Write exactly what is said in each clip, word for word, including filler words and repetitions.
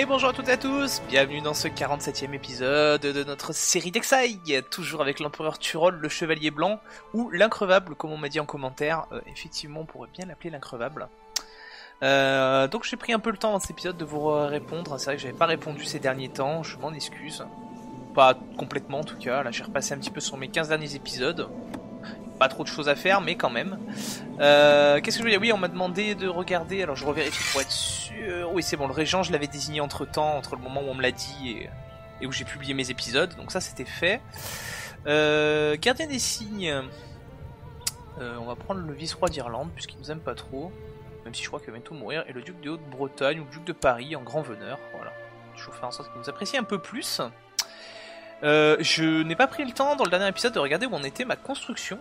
Et bonjour à toutes et à tous, bienvenue dans ce quarante-septième épisode de notre série d'Exailles, toujours avec l'Empereur Turole, le Chevalier Blanc, ou l'Increvable, comme on m'a dit en commentaire. Euh, effectivement, on pourrait bien l'appeler l'Increvable. Euh, donc j'ai pris un peu le temps dans cet épisode de vous répondre, c'est vrai que j'avais pas répondu ces derniers temps, je m'en excuse. Pas complètement en tout cas, là j'ai repassé un petit peu sur mes quinze derniers épisodes. Pas trop de choses à faire, mais quand même. Euh, Qu'est-ce que je veux dire? Oui, on m'a demandé de regarder. Alors, je revérifie pour être sûr. Oui, c'est bon, le régent, je l'avais désigné entre temps, entre le moment où on me l'a dit et, et où j'ai publié mes épisodes. Donc, ça, c'était fait. Euh, gardien des signes. Euh, on va prendre le vice-roi d'Irlande, puisqu'il nous aime pas trop. Même si je crois qu'il va bientôt mourir. Et le duc de Haute-Bretagne ou le duc de Paris en grand veneur. Voilà. Je vais faire en sorte qu'il nous apprécie un peu plus. Euh, je n'ai pas pris le temps dans le dernier épisode de regarder où en était ma construction.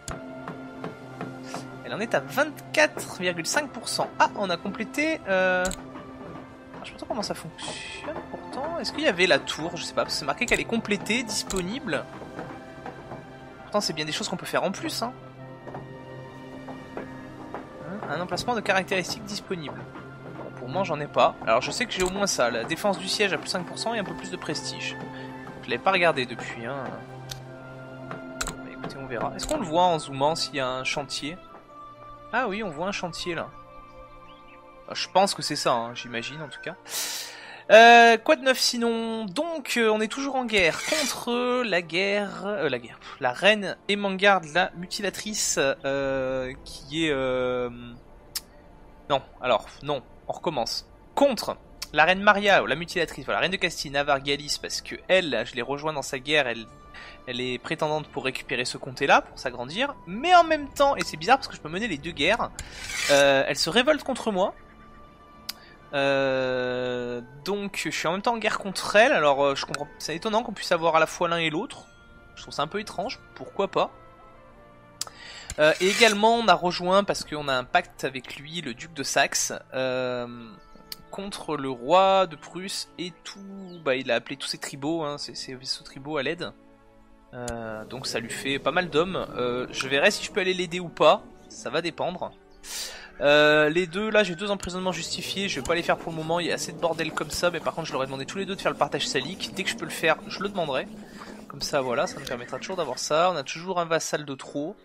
Elle en est à vingt-quatre virgule cinq pour cent. Ah, on a complété... Euh... Je ne sais pas trop comment ça fonctionne pourtant. Est-ce qu'il y avait la tour? Je sais pas, parce que c'est marqué qu'elle est complétée, disponible. Pourtant, c'est bien des choses qu'on peut faire en plus. Hein. Un emplacement de caractéristiques disponible. Bon, pour moi, j'en ai pas. Alors, je sais que j'ai au moins ça. La défense du siège à plus cinq pour cent et un peu plus de prestige. Je l'ai pas regardé depuis. Hein. Bah, écoutez, on verra. Est-ce qu'on le voit en zoomant s'il y a un chantier? Ah oui, on voit un chantier là. Bah, je pense que c'est ça, hein, j'imagine en tout cas. Euh, quoi de neuf sinon? Donc, euh, on est toujours en guerre contre la guerre, euh, la guerre, pff, la reine Emangarde, la mutilatrice, euh, qui est. Euh... Non, alors non, on recommence. Contre. La reine Maria, la mutilatrice, voilà, la reine de Castille, Navarre, Galice, parce que elle, je l'ai rejoint dans sa guerre, elle, elle est prétendante pour récupérer ce comté-là, pour s'agrandir, mais en même temps, et c'est bizarre parce que je peux mener les deux guerres, euh, elle se révolte contre moi, euh, donc je suis en même temps en guerre contre elle, alors je comprends, c'est étonnant qu'on puisse avoir à la fois l'un et l'autre, je trouve ça un peu étrange, pourquoi pas. Euh, et également, on a rejoint, parce qu'on a un pacte avec lui, le duc de Saxe, euh... contre le roi de Prusse et tout, bah il a appelé tous ses tribaux, hein, ses, ses vaisseaux tribaux à l'aide. Euh, donc ça lui fait pas mal d'hommes. Euh, je verrai si je peux aller l'aider ou pas, ça va dépendre. Euh, les deux, là j'ai deux emprisonnements justifiés, je vais pas les faire pour le moment, il y a assez de bordel comme ça, mais par contre je leur ai demandé tous les deux de faire le partage salique. Dès que je peux le faire, je le demanderai. Comme ça voilà, ça me permettra toujours d'avoir ça. On a toujours un vassal de trop,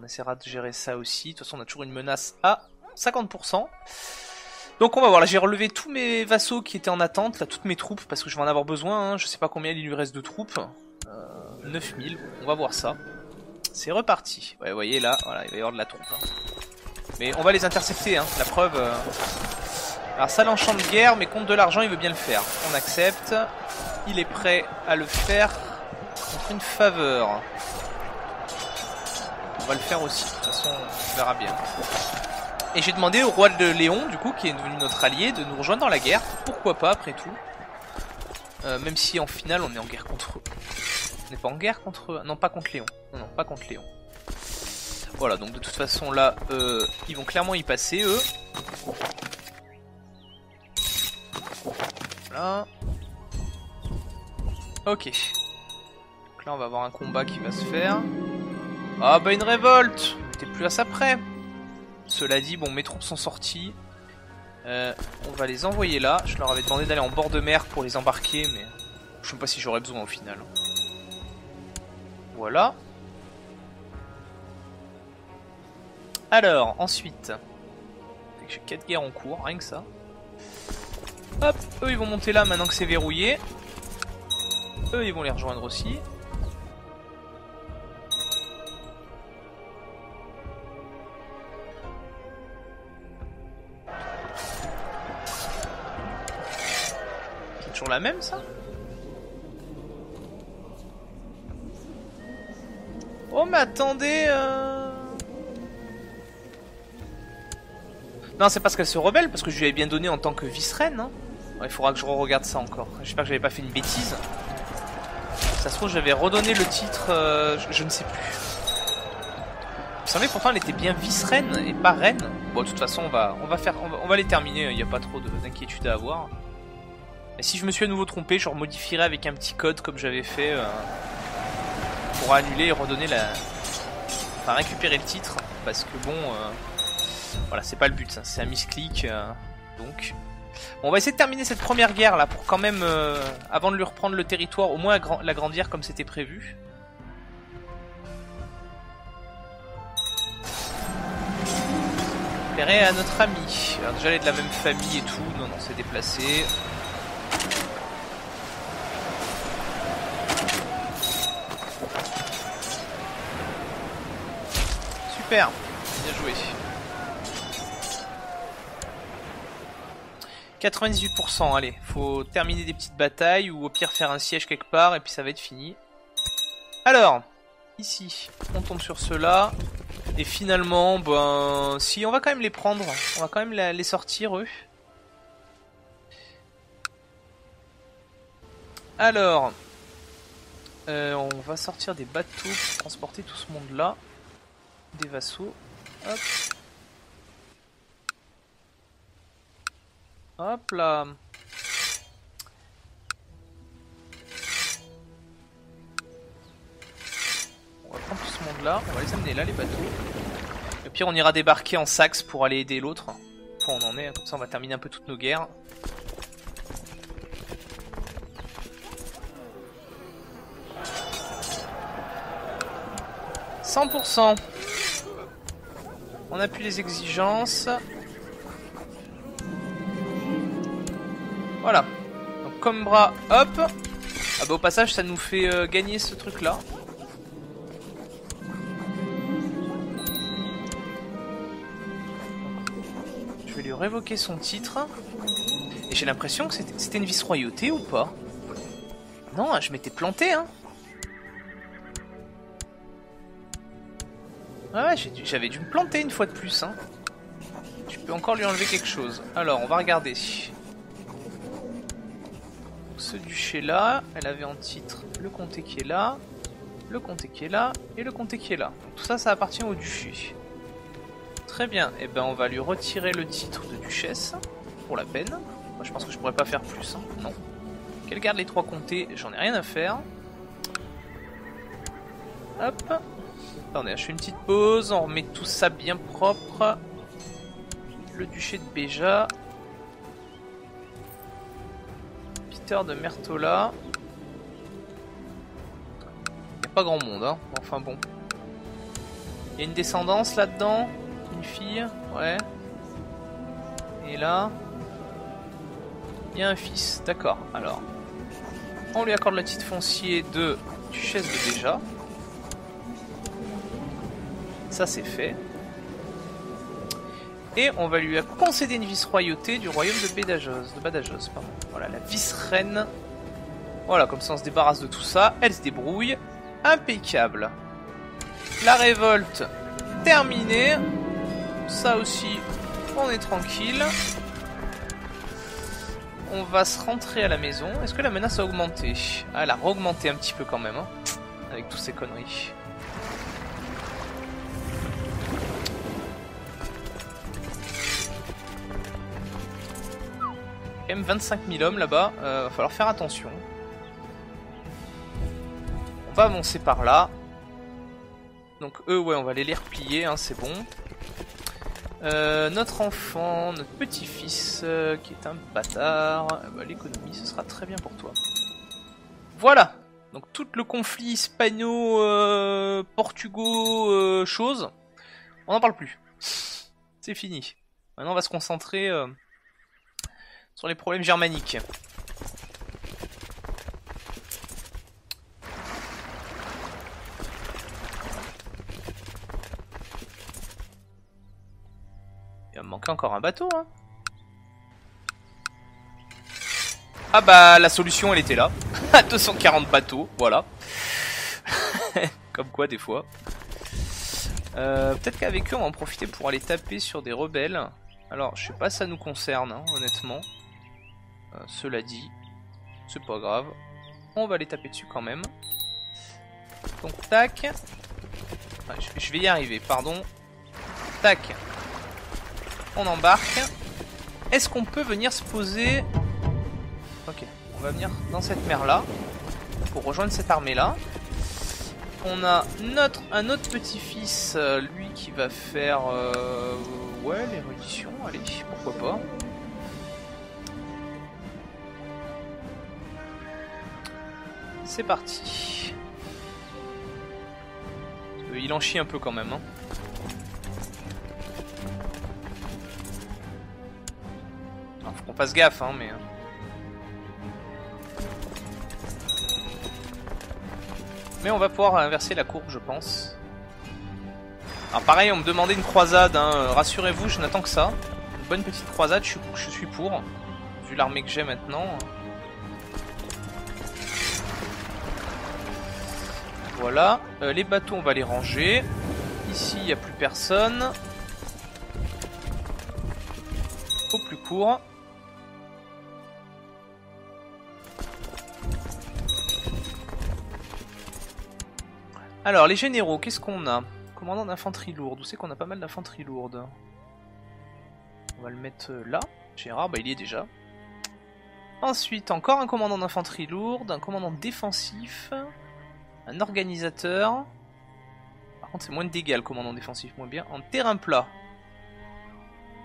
on essaiera de gérer ça aussi. De toute façon on a toujours une menace à cinquante pour cent. Donc on va voir, là j'ai relevé tous mes vassaux qui étaient en attente, là toutes mes troupes, parce que je vais en avoir besoin, hein. Je sais pas combien il lui reste de troupes, euh, neuf mille, on va voir ça. C'est reparti, ouais, vous voyez là, voilà, il va y avoir de la troupe. Hein. Mais on va les intercepter, hein. La preuve... Euh... Alors ça l'enchant de guerre, mais compte de l'argent il veut bien le faire, on accepte, il est prêt à le faire contre une faveur. On va le faire aussi, de toute façon on verra bien. Et j'ai demandé au roi de Léon, du coup, qui est devenu notre allié, de nous rejoindre dans la guerre. Pourquoi pas, après tout. Euh, même si, en finale, on est en guerre contre eux. On n'est pas en guerre contre eux. Non, pas contre Léon. Non, non, pas contre Léon. Voilà, donc de toute façon, là, euh, ils vont clairement y passer, eux. Voilà. Ok. Donc là, on va avoir un combat qui va se faire. Ah, bah une révolte! On n'était plus à ça près. Cela dit, bon, mes troupes sont sorties. Euh, on va les envoyer là. Je leur avais demandé d'aller en bord de mer pour les embarquer, mais je ne sais pas si j'aurais besoin au final. Voilà. Alors, ensuite. J'ai quatre guerres en cours, rien que ça. Hop, eux ils vont monter là maintenant que c'est verrouillé. Eux ils vont les rejoindre aussi. La même ça? Oh mais attendez euh... Non c'est parce qu'elle se rebelle, parce que je lui avais bien donné en tant que vice-reine, hein. Ouais, il faudra que je re-regarde ça encore. J'espère que j'avais pas fait une bêtise. Ça se trouve j'avais redonné le titre euh... je, je ne sais plus. Vous savez pourtant elle était bien vice-reine et pas reine. Bon de toute façon on va, on va, faire, on va, on va les terminer, il n'y a pas trop d'inquiétude à avoir. Et si je me suis à nouveau trompé, je remodifierai avec un petit code comme j'avais fait euh, pour annuler et redonner la... Enfin récupérer le titre, parce que bon, euh, voilà c'est pas le but, c'est un misclick, euh, donc Bon, on va essayer de terminer cette première guerre là pour quand même, euh, avant de lui reprendre le territoire, au moins l'agrandir comme c'était prévu. Repérer à notre ami. Alors, déjà elle est de la même famille et tout, non non c'est déplacé. Super, bien joué. quatre-vingt-dix-huit pour cent, allez, faut terminer des petites batailles ou au pire faire un siège quelque part et puis ça va être fini. Alors, ici, on tombe sur ceux-là et finalement, ben, si, on va quand même les prendre, on va quand même la, les sortir eux. Alors, euh, on va sortir des bateaux pour transporter tout ce monde-là, des vassaux, hop. Hop là. On va prendre tout ce monde là, on va les amener là les bateaux. Et puis on ira débarquer en Saxe pour aller aider l'autre. Enfin, on en est, comme ça on va terminer un peu toutes nos guerres. cent pour cent. On a plus les exigences. Voilà, donc comme bras, hop. Ah bah au passage ça nous fait euh, gagner ce truc là. Je vais lui révoquer son titre. Et j'ai l'impression que c'était une vice-royauté ou pas? Non, je m'étais planté hein. Ah ouais, j'avais dû me planter une fois de plus hein. Je peux encore lui enlever quelque chose. Alors on va regarder. Ce duché là, elle avait en titre le comté qui est là, le comté qui est là et le comté qui est là. Donc tout ça, ça appartient au duché. Très bien, et eh ben on va lui retirer le titre de duchesse pour la peine. Moi je pense que je pourrais pas faire plus, hein. Non. Qu'elle garde les trois comtés, j'en ai rien à faire. Hop. Attendez, je fais une petite pause, on remet tout ça bien propre. Le duché de Béja. De Mertola. Il n'y a pas grand monde, hein. Enfin bon. Il y a une descendance là-dedans. Une fille, ouais. Et là, il y a un fils, d'accord. Alors, on lui accorde le titre foncier de Duchesse de Béja. Ça, c'est fait. Et on va lui concéder une vice-royauté du royaume de Badajoz, de Badajoz, pardon. Voilà, la vice-reine. Voilà, comme ça on se débarrasse de tout ça. Elle se débrouille. Impeccable. La révolte terminée. Ça aussi, on est tranquille. On va se rentrer à la maison. Est-ce que la menace a augmenté? Ah, elle a augmenté un petit peu quand même, hein, avec toutes ces conneries. Quand même vingt-cinq mille hommes là-bas, euh, va falloir faire attention. On va avancer par là. Donc eux, ouais, on va les, les replier, hein, c'est bon. Euh, notre enfant, notre petit-fils, euh, qui est un bâtard, euh, bah, l'économie, ce sera très bien pour toi. Voilà. Donc tout le conflit hispano-portugo-chose, euh, euh, on n'en parle plus. C'est fini. Maintenant, on va se concentrer... Euh, sur les problèmes germaniques. Il va me manquer encore un bateau, hein. Ah bah la solution elle était là. deux cent quarante bateaux, voilà. Comme quoi des fois. Euh, peut-être qu'avec eux on va en profiter pour aller taper sur des rebelles. Alors je sais pas si ça nous concerne, hein, honnêtement. Euh, cela dit, c'est pas grave. On va les taper dessus quand même. Donc tac. Ah, je, je vais y arriver, pardon. Tac. On embarque. Est-ce qu'on peut venir se poser... Ok, on va venir dans cette mer là. Pour rejoindre cette armée là. On a notre, un autre petit-fils, euh, lui qui va faire... Euh... Ouais, l'érudition, allez, pourquoi pas. C'est parti. Il en chie un peu quand même, hein. Alors, faut qu'on fasse gaffe, hein, mais... Mais on va pouvoir inverser la courbe, je pense. Alors pareil, on me demandait une croisade, hein. Rassurez-vous, je n'attends que ça. Une bonne petite croisade, je, je suis pour. Vu l'armée que j'ai maintenant... Voilà, euh, les bateaux on va les ranger. Ici il n'y a plus personne. Au plus court. Alors les généraux, qu'est-ce qu'on a? Commandant d'infanterie lourde, où c'est qu'on a pas mal d'infanterie lourde? On va le mettre là. Gérard, bah il y est déjà. Ensuite encore un commandant d'infanterie lourde, un commandant défensif. Un organisateur. Par contre c'est moins de dégâts le commandant défensif, moins bien. En terrain plat.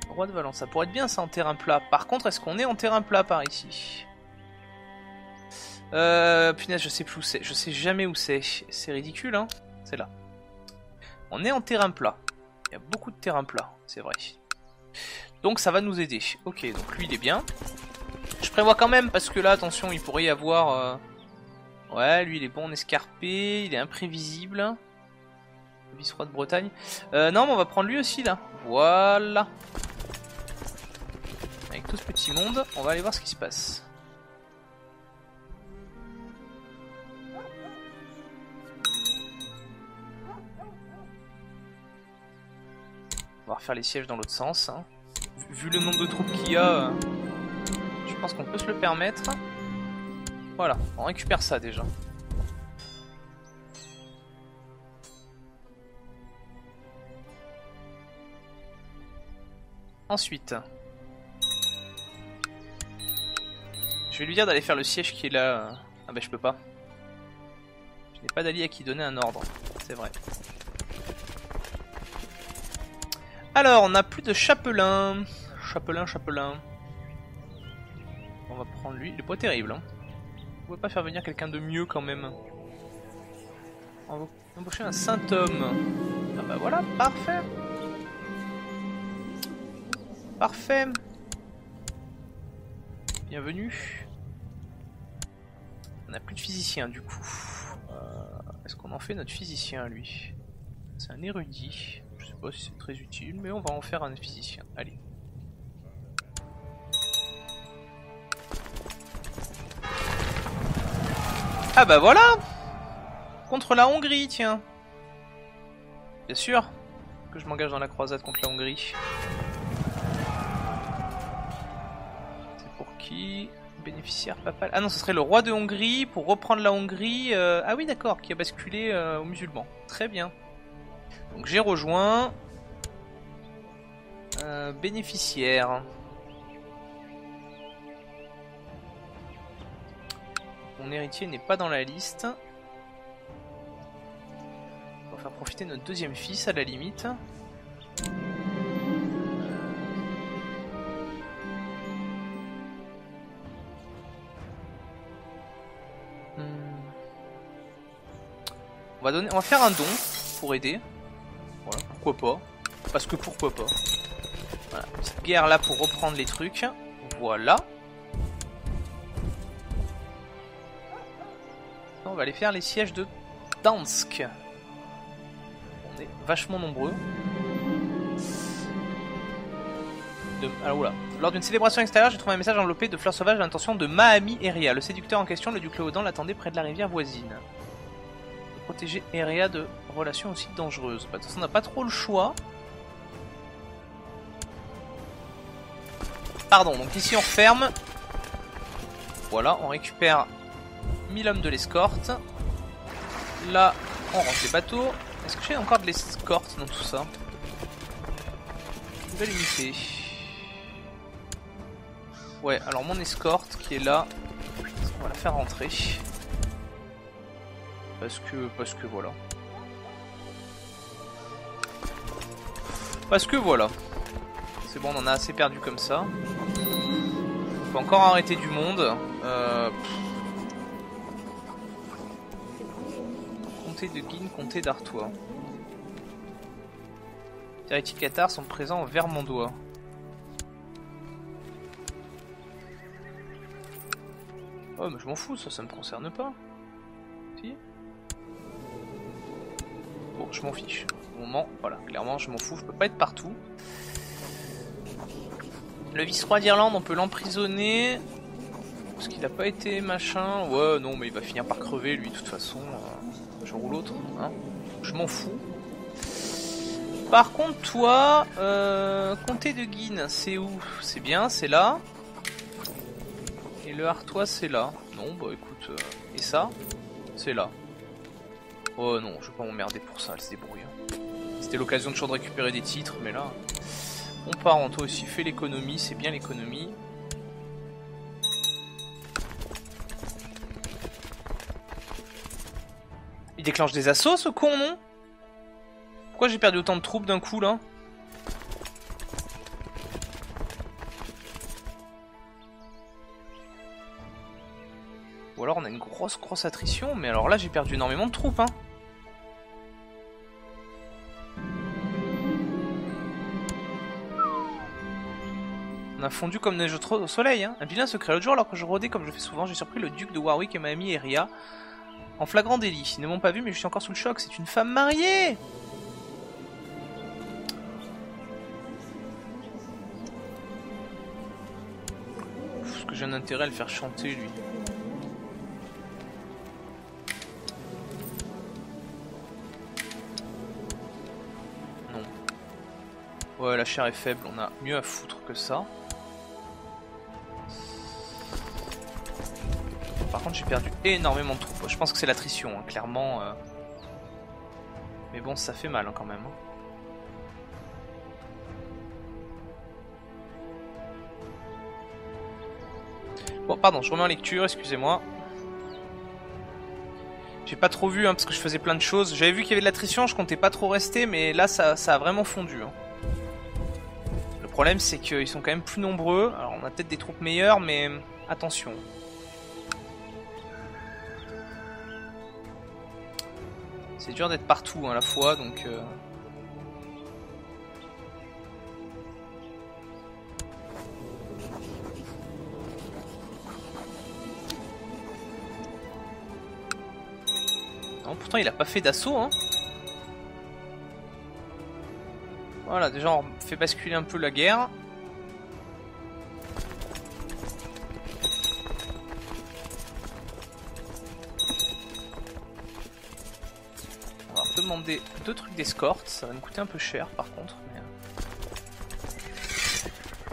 Roi de Valence, ça pourrait être bien ça en terrain plat. Par contre est-ce qu'on est en terrain plat par ici? Euh... Punaise je sais plus où c'est, je sais jamais où c'est. C'est ridicule hein, c'est là. On est en terrain plat. Il y a beaucoup de terrain plat, c'est vrai. Donc ça va nous aider. Ok, donc lui il est bien. Je prévois quand même parce que là attention il pourrait y avoir... Euh... Ouais, lui il est bon en escarpé, il est imprévisible. Vice-roi de Bretagne. Euh, non, mais on va prendre lui aussi là. Voilà. Avec tout ce petit monde, on va aller voir ce qui se passe. On va refaire les sièges dans l'autre sens. Hein. Vu le nombre de troupes qu'il y a, je pense qu'on peut se le permettre. Voilà, on récupère ça déjà. Ensuite, je vais lui dire d'aller faire le siège qui est là. Ah bah je peux pas. Je n'ai pas d'allié à qui donner un ordre, c'est vrai. Alors, on n'a plus de chapelain. Chapelain, chapelain. On va prendre lui, il est pas terrible hein. On ne peut pas faire venir quelqu'un de mieux quand même. On va embaucher un saint homme. Ah bah voilà, parfait. Parfait. Bienvenue. On n'a plus de physicien du coup. Euh, Est-ce qu'on en fait notre physicien lui? C'est un érudit. Je sais pas si c'est très utile, mais on va en faire un physicien. Allez. Ah bah voilà! Contre la Hongrie, tiens! Bien sûr que je m'engage dans la croisade contre la Hongrie. C'est pour qui? Bénéficiaire papal. Ah non, ce serait le roi de Hongrie pour reprendre la Hongrie. Euh... Ah oui, d'accord, qui a basculé euh, aux musulmans. Très bien. Donc j'ai rejoint. Euh, bénéficiaire. Mon héritier n'est pas dans la liste. On va faire profiter notre deuxième fils à la limite. Hmm. On va donner, on va faire un don pour aider. Voilà, pourquoi pas. Parce que pourquoi pas. Voilà, petite guerre là pour reprendre les trucs. Voilà. On va aller faire les sièges de Dansk. On est vachement nombreux. De... Alors oula. Lors d'une célébration extérieure, j'ai trouvé un message enveloppé de fleurs sauvages à l'intention de Maami Eria. Le séducteur en question, le duc Leodan, l'attendait près de la rivière voisine. Protéger Eria de relations aussi dangereuses. Bah, de toute façon, on n'a pas trop le choix. Pardon, donc ici on referme. Voilà, on récupère mille hommes de l'escorte. Là, on range les bateaux. Est-ce que j'ai encore de l'escorte dans tout ça? Nouvelle unité. Ouais, alors mon escorte qui est là, on va la faire rentrer. Parce que, parce que voilà. Parce que voilà. C'est bon, on en a assez perdu comme ça. On peut encore arrêter du monde. Euh... comté de Guine, comté d'Artois. Les héritiers de Cathares sont présents en Vermandois. Oh, mais je m'en fous, ça, ça me concerne pas. Si. Bon, je m'en fiche. Au moment, voilà, clairement, je m'en fous, je peux pas être partout. Le vice-roi d'Irlande, on peut l'emprisonner. Parce qu'il n'a pas été machin. Ouais, non, mais il va finir par crever, lui, de toute façon. Euh, jour ou l'autre, hein. Je m'en fous. Par contre, toi, euh, comté de Guine, c'est où? C'est bien, c'est là. Et le Artois, c'est là. Non, bah écoute, euh, et ça, c'est là. Oh non, je vais pas m'emmerder pour ça, elle se débrouille. C'était l'occasion de toujours de récupérer des titres, mais là... On part en toi aussi, fais l'économie, c'est bien l'économie. Il déclenche des assauts, ce con, non? Pourquoi j'ai perdu autant de troupes d'un coup, là? Ou alors on a une grosse, grosse attrition, mais alors là j'ai perdu énormément de troupes, hein. On a fondu comme neige au soleil, hein. Un vilain secret. L'autre jour, alors que je rôdais comme je fais souvent, j'ai surpris le duc de Warwick et Maami Eria en flagrant délit. Ils ne m'ont pas vu, mais je suis encore sous le choc. C'est une femme mariée! Est-ce que j'ai un intérêt à le faire chanter, lui? Non. Ouais, la chair est faible, on a mieux à foutre que ça. Par contre j'ai perdu énormément de troupes. Je pense que c'est l'attrition, hein, clairement. Euh... Mais bon, ça fait mal, hein, quand même. Bon, pardon, je remets en lecture, excusez-moi. J'ai pas trop vu, hein, parce que je faisais plein de choses. J'avais vu qu'il y avait de l'attrition, je comptais pas trop rester, mais là ça, ça a vraiment fondu. Hein. Le problème c'est qu'ils sont quand même plus nombreux. Alors on a peut-être des troupes meilleures, mais attention. C'est dur d'être partout, hein, à la fois, donc... Euh... Non, pourtant il a pas fait d'assaut, hein. Voilà, déjà on fait basculer un peu la guerre. Demander deux trucs d'escorte, ça va me coûter un peu cher par contre. Mais...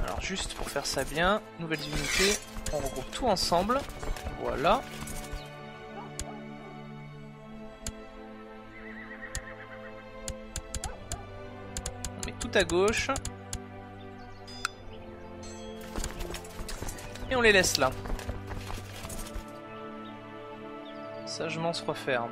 Alors juste pour faire ça bien, nouvelles unités, on regroupe tout ensemble. Voilà. On met tout à gauche. Et on les laisse là. Sagement se refaire.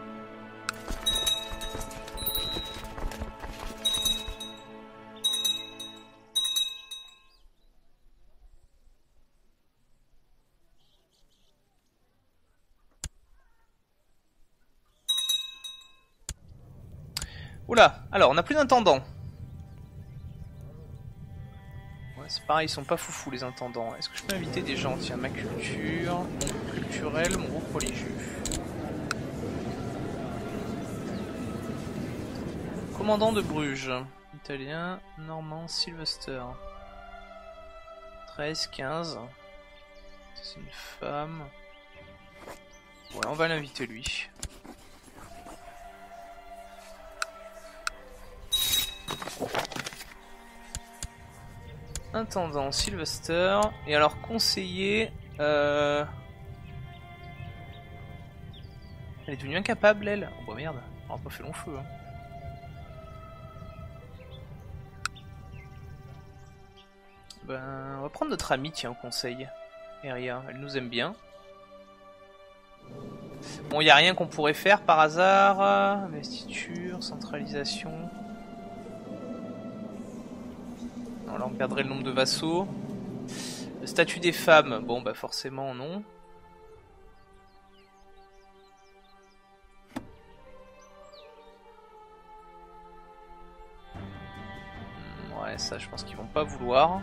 Oula, alors on n'a plus d'intendant. Ouais, c'est pareil, ils sont pas foufous les intendants. Est-ce que je peux inviter des gens? Tiens, ma culture, mon groupe culturel, mon groupe religieux. Commandant de Bruges. Italien, Normand, Sylvester. treize, quinze. C'est une femme. Ouais, on va l'inviter lui. Intendant Sylvester. Et alors conseiller euh... Elle est devenue incapable, elle. Oh bah merde, on a pas fait long feu, hein. Ben on va prendre notre amie, tiens, au conseil Eria, elle nous aime bien. Bon, y a rien qu'on pourrait faire par hasard. Investiture, centralisation. Alors on perdrait le nombre de vassaux. Le statut des femmes, bon bah forcément non. ça je pense qu'ils vont pas vouloir.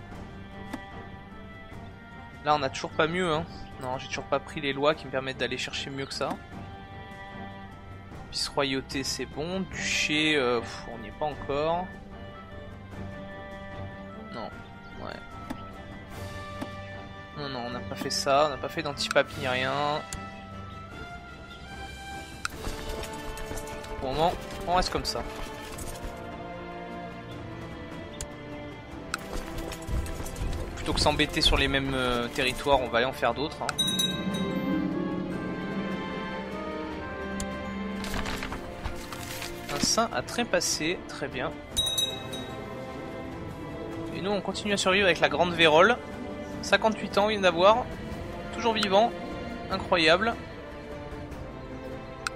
Là on a toujours pas mieux hein. Non, j'ai toujours pas pris les lois qui me permettent d'aller chercher mieux que ça. Vice-royauté c'est bon, duché euh, pff, on n'y est pas encore. Non, ouais. Non, non, on n'a pas fait ça, on n'a pas fait d'anti-pape ni rien. Pour le moment, on reste comme ça. Plutôt que s'embêter sur les mêmes euh, territoires, on va aller en faire d'autres. Hein. Un saint a trépassé, très bien. Et nous, on continue à survivre avec la grande vérole. cinquante-huit ans, il vient d'avoir. Toujours vivant, incroyable.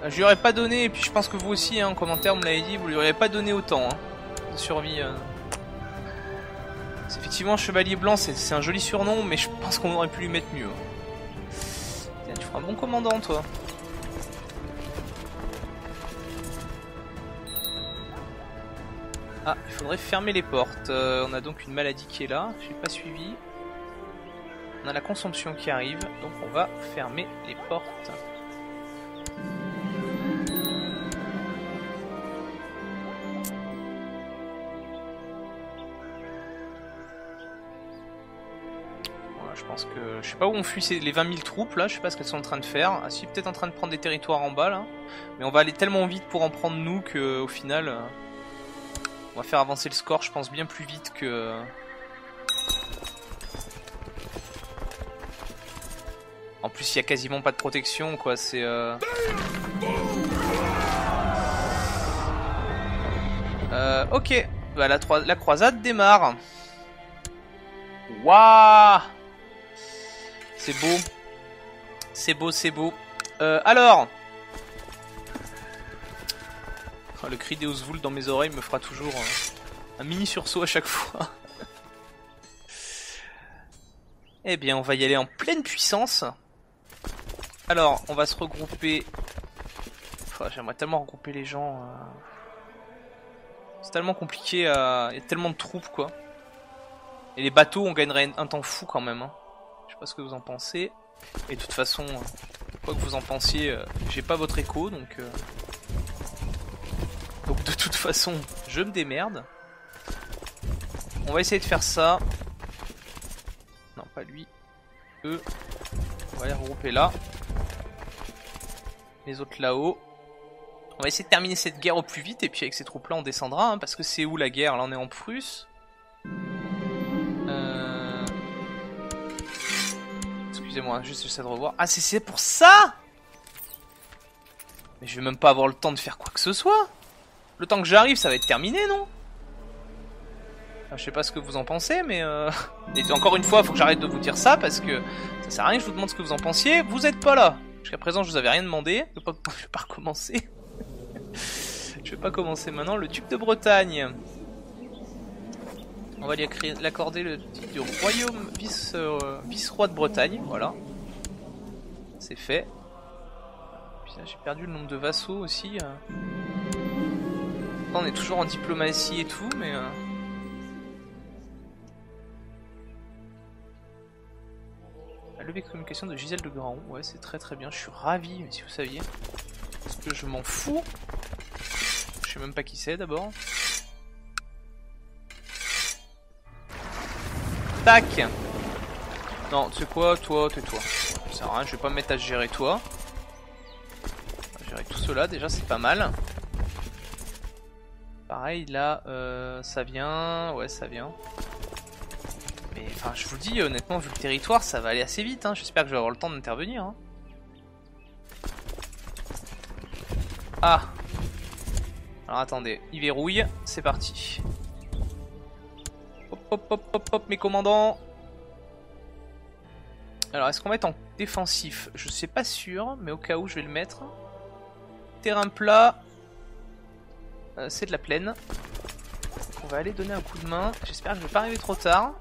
Je lui aurais pas donné, et puis je pense que vous aussi, hein, en commentaire, vous l'avez dit, vous lui auriez pas donné autant hein, de survie. Euh... Effectivement, Chevalier Blanc, c'est un joli surnom, mais je pense qu'on aurait pu lui mettre mieux. Tiens, tu feras un bon commandant, toi. Ah, il faudrait fermer les portes. Euh, on a donc une maladie qui est là, je n'ai pas suivi. On a la consomption qui arrive, donc on va fermer les portes. Que je sais pas où on fuit les vingt mille troupes là, je sais pas ce qu'elles sont en train de faire. Ah si, peut-être en train de prendre des territoires en bas là. Mais on va aller tellement vite pour en prendre nous que au final euh, on va faire avancer le score je pense bien plus vite que... En plus il y a quasiment pas de protection quoi, c'est... Euh... Euh, ok, bah, la, la croisade démarre. Waouh! C'est beau, c'est beau, c'est beau. Euh, alors, oh, le cri d'Eosvult dans mes oreilles me fera toujours euh, un mini sursaut à chaque fois. Eh bien, on va y aller en pleine puissance. Alors, on va se regrouper. Enfin, j'aimerais tellement regrouper les gens. Euh... C'est tellement compliqué. Euh... Il y a tellement de troupes, quoi. Et les bateaux, on gagnerait un temps fou quand même. Hein. Je sais pas ce que vous en pensez, et de toute façon, quoi que vous en pensiez, euh, j'ai pas votre écho, donc euh... donc de toute façon, je me démerde. On va essayer de faire ça. Non, pas lui. Eux, on va les regrouper là. Les autres là-haut. On va essayer de terminer cette guerre au plus vite, et puis avec ces troupes-là, on descendra, hein, parce que c'est où la guerre? Là, on est en Prusse. Moi, juste j'essaie de revoir. Ah, c'est pour ça! Mais je vais même pas avoir le temps de faire quoi que ce soit. Le temps que j'arrive, ça va être terminé, non? Enfin, je sais pas ce que vous en pensez, mais euh... et encore une fois, faut que j'arrête de vous dire ça parce que ça sert à rien que je vous demande ce que vous en pensiez. Vous êtes pas là. Jusqu'à présent, je vous avais rien demandé. Je vais pas, je vais pas recommencer. Je vais pas commencer maintenant. Le duc de Bretagne. On va lui accorder le titre de royaume vice-roi de Bretagne, voilà. C'est fait. J'ai perdu le nombre de vassaux aussi. On est toujours en diplomatie et tout, mais... La levée de communication de Gisèle de Graon, ouais c'est très très bien, je suis ravi, mais si vous saviez. Parce que je m'en fous. Je sais même pas qui c'est d'abord. Tac. Non, tu sais quoi, toi, tais-toi. Ça sert à rien, je vais pas me mettre à gérer toi. On va gérer tout cela, déjà c'est pas mal. Pareil, là, euh, ça vient, ouais, ça vient. Mais enfin, je vous le dis, honnêtement, vu le territoire, ça va aller assez vite. Hein. J'espère que je vais avoir le temps d'intervenir. Hein. Ah. Alors attendez, il verrouille, c'est parti. Hop, hop, hop, hop, mes commandants. Alors, est-ce qu'on va être en défensif? Je sais pas sûr, mais au cas où, je vais le mettre. Terrain plat. Euh, c'est de la plaine. On va aller donner un coup de main. J'espère que je vais pas arriver trop tard.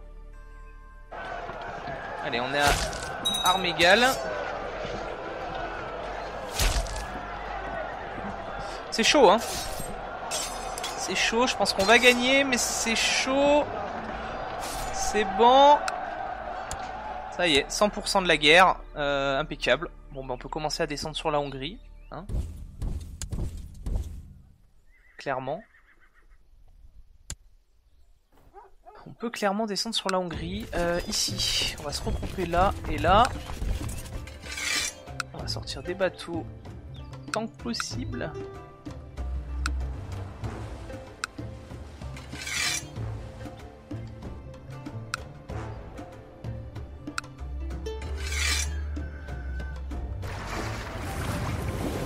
Allez, on est à armes égales. C'est chaud, hein. C'est chaud, je pense qu'on va gagner, mais c'est chaud... c'est bon. Ça y est, cent pour cent de la guerre, euh, impeccable. Bon ben bah, on peut commencer à descendre sur la Hongrie, hein. Clairement. On peut clairement descendre sur la Hongrie, euh, ici. On va se regrouper là et là. On va sortir des bateaux tant que possible.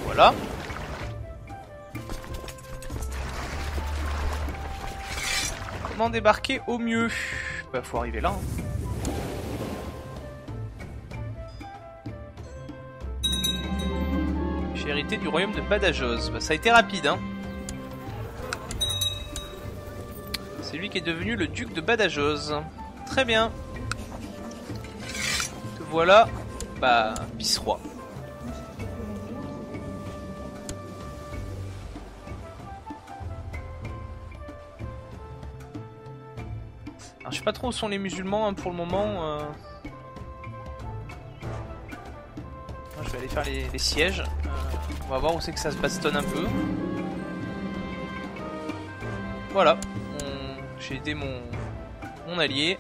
Voilà. Comment débarquer au mieux? Bah faut arriver là. Hein. J'ai hérité du royaume de Badajoz. Bah ça a été rapide hein. C'est lui qui est devenu le duc de Badajoz. Très bien. Te voilà. Bah vice-roi. Je sais pas trop où sont les musulmans hein, pour le moment. Euh... Moi, je vais aller faire les, les sièges. Euh, on va voir où c'est que ça se bastonne un peu. Voilà. On... J'ai aidé mon... mon allié.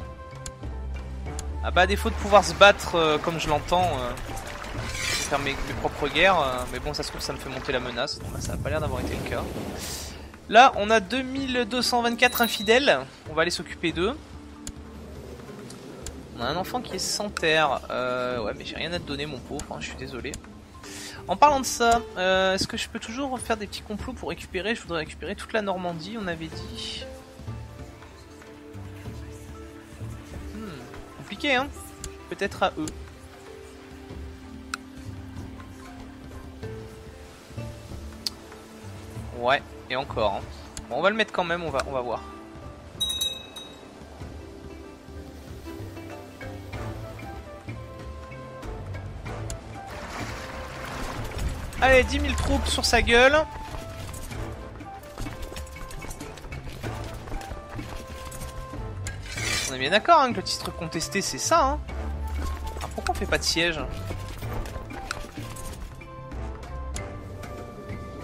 Ah bah à défaut de pouvoir se battre euh, comme je l'entends, euh, faire mes, mes propres guerres. Euh, mais bon ça se trouve ça me fait monter la menace. Donc, bah, ça a pas l'air d'avoir été le cas. Là on a deux mille deux cent vingt-quatre infidèles. On va aller s'occuper d'eux. On a un enfant qui est sans terre. Euh, ouais, mais j'ai rien à te donner, mon pauvre. Hein, je suis désolé. En parlant de ça, euh, est-ce que je peux toujours faire des petits complots pour récupérer? Je voudrais récupérer toute la Normandie, on avait dit. Hmm, compliqué, hein? Peut-être à eux. Ouais, et encore. Hein. Bon, on va le mettre quand même, on va, on va voir. Allez, dix mille troupes sur sa gueule. On est bien d'accord hein, que le titre contesté c'est ça. Hein. Alors pourquoi on fait pas de siège?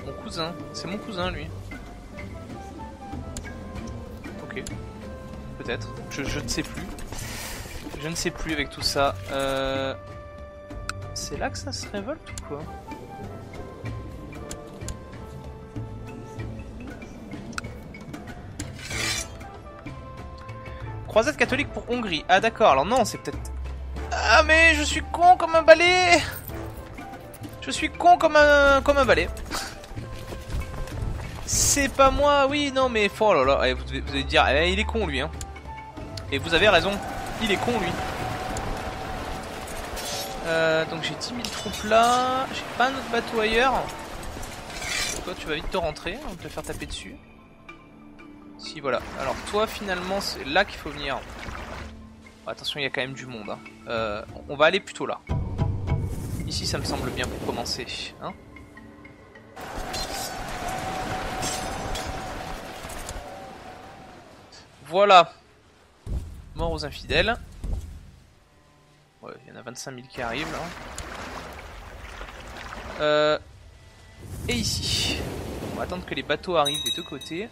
Mon cousin, c'est mon cousin lui. Ok, peut-être. Je, je ne sais plus. Je ne sais plus avec tout ça. Euh... C'est là que ça se révolte ou quoi? Croisade catholique pour Hongrie. Ah d'accord, alors non, c'est peut-être... Ah mais je suis con comme un balai. Je suis con comme un... comme un balai. C'est pas moi, oui, non mais... Oh là là, vous allez dire, eh, il est con lui. Hein. Et vous avez raison, il est con lui. Euh, donc j'ai dix mille troupes là, j'ai pas un autre bateau ailleurs. Toi tu vas vite te rentrer, on va te faire taper dessus. Si voilà, alors toi finalement c'est là qu'il faut venir. Oh, attention il y a quand même du monde hein. euh, On va aller plutôt là. Ici ça me semble bien pour commencer hein. Voilà. Mort aux infidèles. Ouais, il y en a vingt-cinq mille qui arrivent là. Euh, Et ici on va attendre que les bateaux arrivent des deux côtés.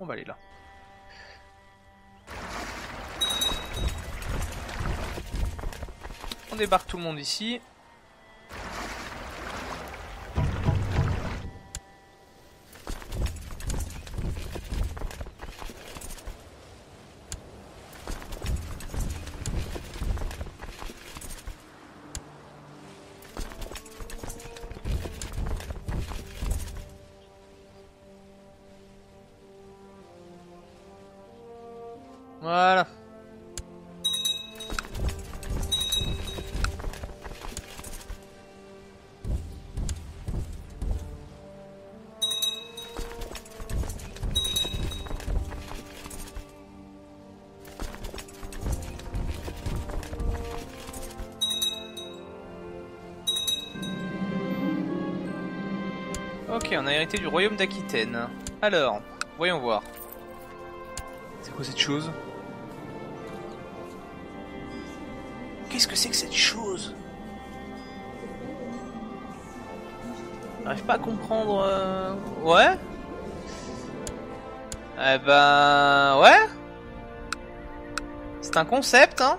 On va aller là. On débarque tout le monde ici. Voilà. Ok. Ok, on a hérité du royaume d'Aquitaine. Alors, voyons voir. C'est quoi cette chose? Qu'est-ce que c'est que cette chose? J'arrive pas à comprendre... Euh... Ouais. Eh ben... Ouais. C'est un concept, hein.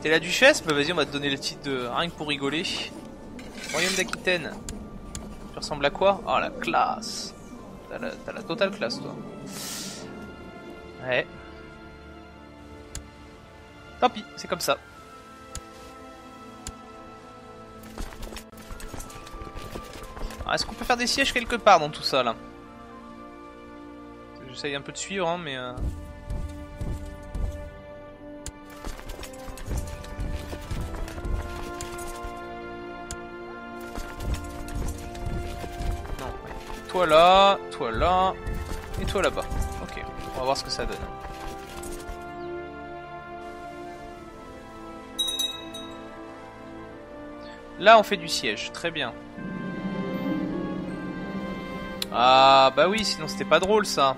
T'es la duchesse? Bah vas-y, on va te donner le titre de rien que pour rigoler. Royaume d'Aquitaine. Tu ressembles à quoi? Oh, la classe. T'as la, t'as la totale classe, toi. Ouais. Tant pis, c'est comme ça. Alors, est-ce qu'on peut faire des sièges quelque part dans tout ça, là? J'essaye un peu de suivre, hein, mais... Euh... Toi là, toi là, et toi là-bas. Ok, on va voir ce que ça donne. Là, on fait du siège, très bien. Ah bah oui, sinon c'était pas drôle ça.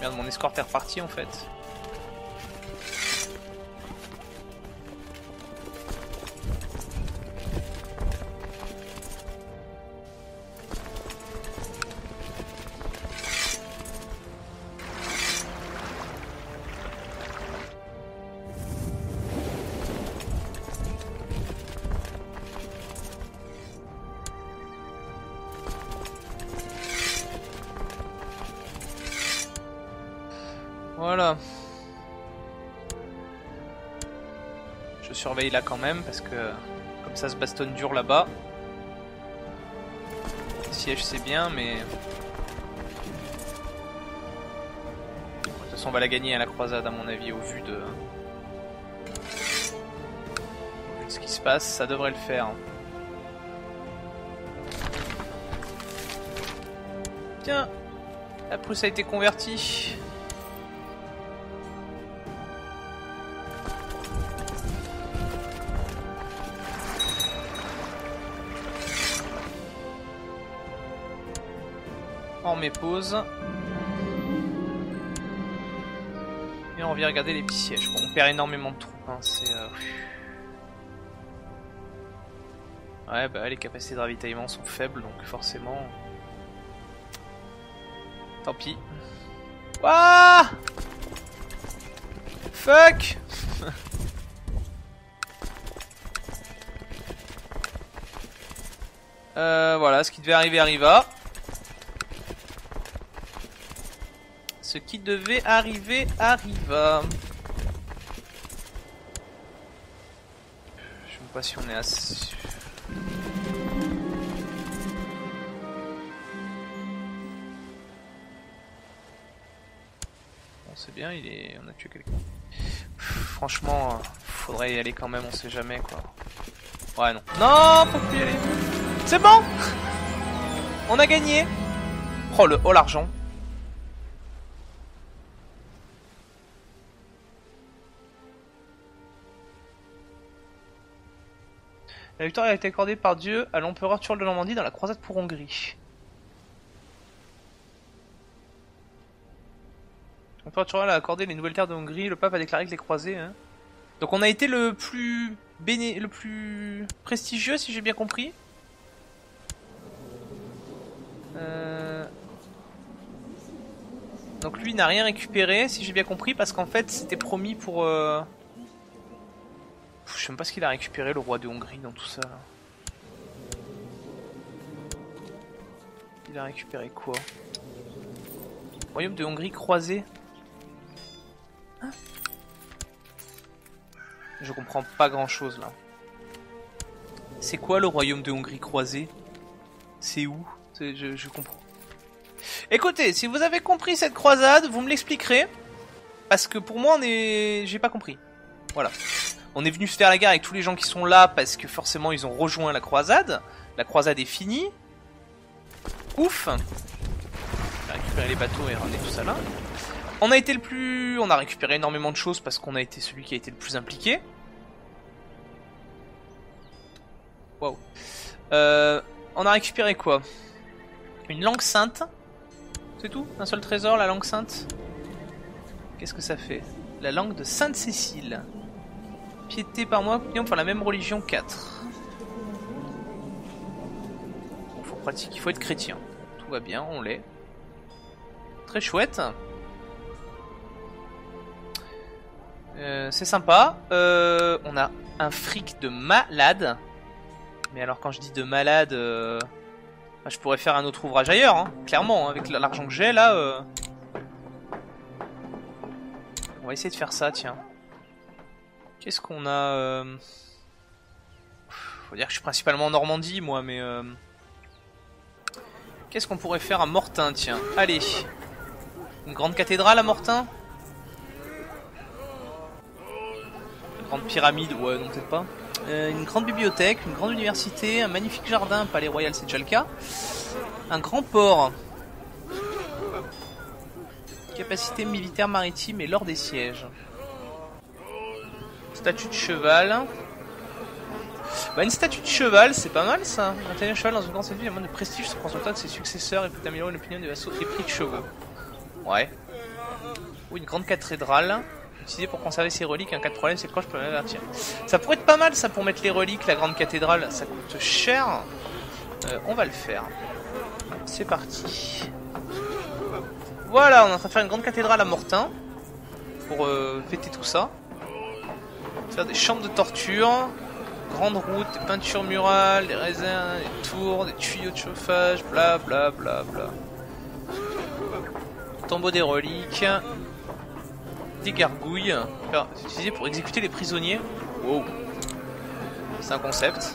Merde, mon escorte est reparti en fait. Voilà. Je surveille là quand même parce que comme ça se bastonne dur là-bas. Siège c'est bien mais... De toute façon on va la gagner à la croisade à mon avis au vu de... Au vu de ce qui se passe, ça devrait le faire. Tiens, la Prusse a été convertie. On met pause. Et on vient regarder les petits sièges. Bon, on perd énormément de troupes. Hein. C'est, euh... Ouais, bah les capacités de ravitaillement sont faibles donc forcément. Tant pis. Wouah! Fuck! euh, voilà, ce qui devait arriver arriva. Ce qui devait arriver arriva. Je sais pas si on est assez... On sait bien, il est... on a tué quelqu'un. Franchement, faudrait y aller quand même, on sait jamais quoi. Ouais non. Non, faut plus y aller. C'est bon. On a gagné. Oh le oh l'argent. La victoire a été accordée par Dieu à l'empereur Turle de Normandie dans la croisade pour Hongrie. L'empereur Turle a accordé les nouvelles terres de Hongrie, le pape a déclaré que les croisés... Hein. Donc on a été le plus béné... le plus prestigieux si j'ai bien compris. Euh... Donc lui n'a rien récupéré si j'ai bien compris parce qu'en fait c'était promis pour... Euh... Je sais même pas ce qu'il a récupéré le roi de Hongrie dans tout ça là. Il a récupéré quoi? Royaume de Hongrie croisé. Hein? Je comprends pas grand chose là. C'est quoi le royaume de Hongrie croisé? C'est où? je, je comprends. Écoutez, si vous avez compris cette croisade, vous me l'expliquerez. Parce que pour moi on est... j'ai pas compris. Voilà. On est venu se faire la guerre avec tous les gens qui sont là parce que forcément ils ont rejoint la croisade. La croisade est finie. Ouf. récupérer les bateaux et ramener tout ça là. On a été le plus... On a récupéré énormément de choses parce qu'on a été celui qui a été le plus impliqué. Waouh. On a récupéré quoi? Une langue sainte. C'est tout? Un seul trésor, la langue sainte. Qu'est-ce que ça fait? La langue de Sainte Cécile. Piété par moi, client pour la même religion quatre. Il faut pratiquer, il faut être chrétien. Tout va bien, on l'est. Très chouette. Euh, C'est sympa. Euh, on a un fric de malade. Mais alors quand je dis de malade... Euh... Enfin, je pourrais faire un autre ouvrage ailleurs, hein. Clairement, hein, avec l'argent que j'ai là... Euh... On va essayer de faire ça, tiens. Qu'est-ce qu'on a euh... Faut dire que je suis principalement en Normandie, moi, mais... Euh... Qu'est-ce qu'on pourrait faire à Mortain, tiens. Allez. Une grande cathédrale à Mortain. Une grande pyramide, ouais, non, peut-être pas. Euh, une grande bibliothèque, une grande université, un magnifique jardin, un palais royal, c'est déjà le cas. Un grand port. Capacité militaire maritime et l'or des sièges. Statue de cheval. Bah, une statue de cheval, c'est pas mal ça. Maintenir le cheval dans une grande statue, il y a moins de prestige sur de ses successeurs et peut améliorer l'opinion des vassaux et prix de chevaux. Ouais. Ou une grande cathédrale. Utilisée pour conserver ses reliques, un cas de problème, c'est le coin, je peux m'avertir. Ça pourrait être pas mal ça pour mettre les reliques, la grande cathédrale, ça coûte cher. Euh, on va le faire. C'est parti. Voilà, on est en train de faire une grande cathédrale à Mortain. Pour euh, fêter tout ça. Faire des chambres de torture, grande route, des peintures murales, des raisins, des tours, des tuyaux de chauffage, bla bla bla bla. Tombeau des reliques, des gargouilles, enfin, utilisé pour exécuter les prisonniers. Wow, c'est un concept.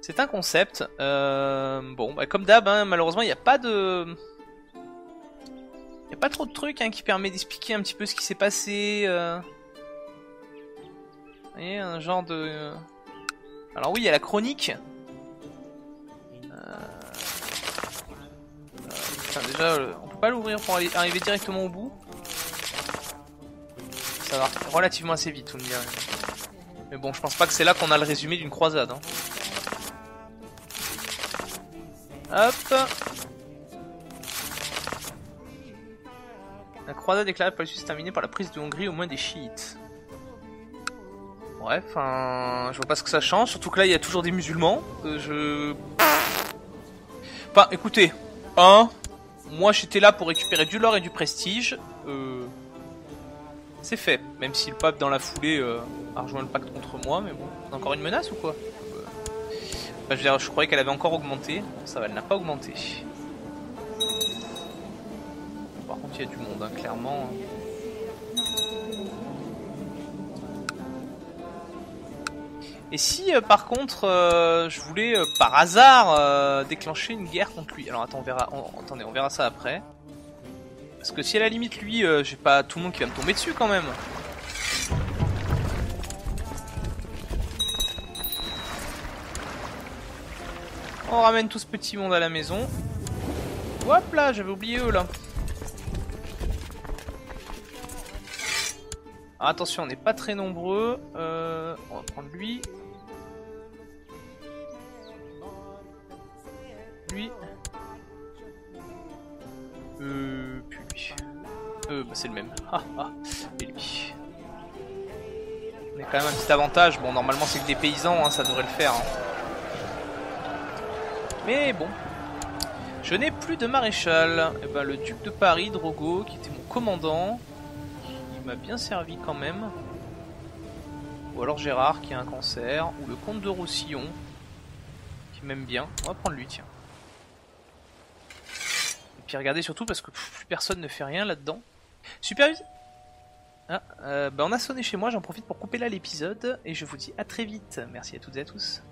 C'est un concept. Euh, bon, bah, comme d'hab, hein, malheureusement, il n'y a pas de. Pas trop de trucs hein, qui permet d'expliquer un petit peu ce qui s'est passé. Euh... Vous voyez, un genre de... Alors oui, il y a la chronique. Euh... Euh, putain, déjà, on peut pas l'ouvrir pour aller, arriver directement au bout. Ça va relativement assez vite, on dirait. Mais bon, je pense pas que c'est là qu'on a le résumé d'une croisade. Hein. Hop. La croisade déclarée par le Suisse terminée par la prise de Hongrie aux mains des chiites. Bref, hein, je vois pas ce que ça change, surtout que là il y a toujours des musulmans. Euh, je. Enfin, écoutez, hein, moi j'étais là pour récupérer du lore et du prestige. Euh, C'est fait, même si le pape dans la foulée euh, a rejoint le pacte contre moi, mais bon, c'est encore une menace ou quoi? Enfin, je veux dire, je croyais qu'elle avait encore augmenté. Ça va, elle n'a pas augmenté. Par contre, il y a du monde, hein, clairement. Et si, euh, par contre, euh, je voulais, euh, par hasard, euh, déclencher une guerre contre lui? Alors, attends, on verra, on, attendez, on verra ça après. Parce que si, à la limite, lui, euh, j'ai pas tout le monde qui va me tomber dessus, quand même. On ramène tout ce petit monde à la maison. Hop là, j'avais oublié eux, là. Ah, attention, on n'est pas très nombreux. Euh, on va prendre lui. Lui. Euh, puis lui. Euh, bah c'est le même. Ah, ah. Et lui. On a quand même un petit avantage. Bon, normalement, c'est que des paysans, hein, ça devrait le faire. Hein. Mais bon. Je n'ai plus de maréchal. Et ben, le duc de Paris, Drogo, qui était mon commandant... m'a bien servi quand même, ou alors Gérard qui a un cancer, ou le comte de Roussillon qui m'aime bien. On va prendre lui, tiens. Et puis regardez surtout parce que pff, plus personne ne fait rien là-dedans. Super. Ah, euh, bah on a sonné chez moi, j'en profite pour couper là l'épisode et je vous dis à très vite. Merci à toutes et à tous.